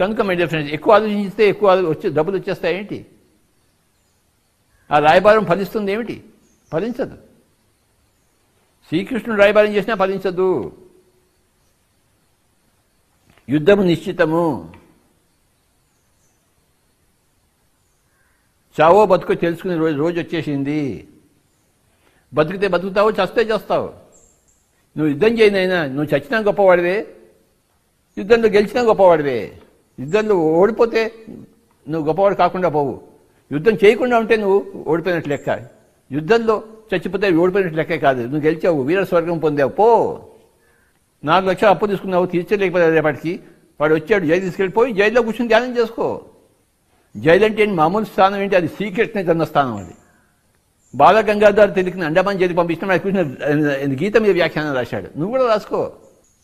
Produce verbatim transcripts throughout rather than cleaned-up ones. కనుక my dear friends, ఎక్కువ ఆలోచించితే ఎక్కువ వచ్చే డబ్బులు వచ్చేస్తాయి ఏంటి? ఆ రాయబారం ఫలిస్తుంది ఏమిటి? ఫలించదు. శ్రీకృష్ణుడు రాయబారం చేసినా ఫలించదు. యుద్ధము నిశ్చితము, చావో బతుకో తెలుసుకునే రోజు రోజు వచ్చేసింది. బతికితే బతుకుతావు, చస్తే చేస్తావు. నువ్వు యుద్ధం చేయనైనా, నువ్వు చచ్చినా గొప్పవాడివే, యుద్ధంలో గెలిచినా గొప్పవాడివే. యుద్ధంలో ఓడిపోతే నువ్వు గొప్పవాడు కాకుండా పోవు. యుద్ధం చేయకుండా ఉంటే నువ్వు ఓడిపోయినట్లు లెక్క. యుద్ధంలో చచ్చిపోతే ఓడిపోయినట్లు లెక్కే కాదు. నువ్వు గెలిచావు, వీర స్వర్గం పొందావు. పో, నాలుగు లక్షలు అప్పు తీసుకున్నావు, తీర్చలేకపోయావు. రేపటికి వాడు వచ్చాడు, జైలు తీసుకెళ్ళిపోయి జైల్లో కూర్చొని ధ్యానం చేసుకో. జైలు అంటే ఏంటి? మామూలు స్థానం ఏంటి? అది శ్రీకృష్ణ జన్మస్థానం. అది బాలగంగాధర్ తిలక్ని అండమాన్ జైలు పంపించిన ఆయన కూర్చున్న గీత మీద వ్యాఖ్యానం రాశాడు. నువ్వు కూడా రాసుకో.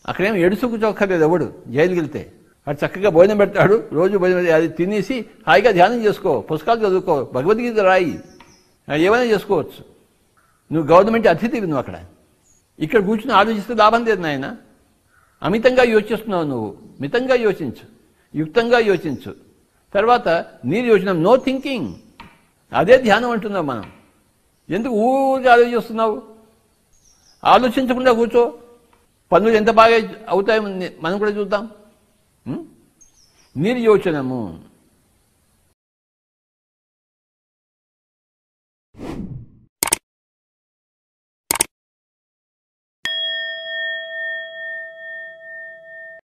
అక్కడేమి ఏడుసు కూర్చోక్కర్లేదు ఎవడు జైలుకి వెళ్తే. అది చక్కగా భోజనం పెడతాడు, రోజు భోజనం. అది తినేసి హాయిగా ధ్యానం చేసుకో, పుస్తకాలు చదువుకో, భగవద్గీత రాయి, ఏమైనా చేసుకోవచ్చు. నువ్వు గవర్నమెంట్ అతిథివి. నువ్వు అక్కడ ఇక్కడ కూర్చుని ఆలోచిస్తే లాభం లేదు నాయన. అమితంగా యోచిస్తున్నావు నువ్వు. మితంగా యోచించు, యుక్తంగా యోచించు. తర్వాత నీరు యోచనం, నో థింకింగ్. అదే ధ్యానం అంటున్నావు మనం. ఎందుకు ఊరికే ఆలోచిస్తున్నావు? ఆలోచించకుండా కూర్చో. పనులు ఎంత బాగా అవుతాయో మనం కూడా చూద్దాం. నిర్యోచనము.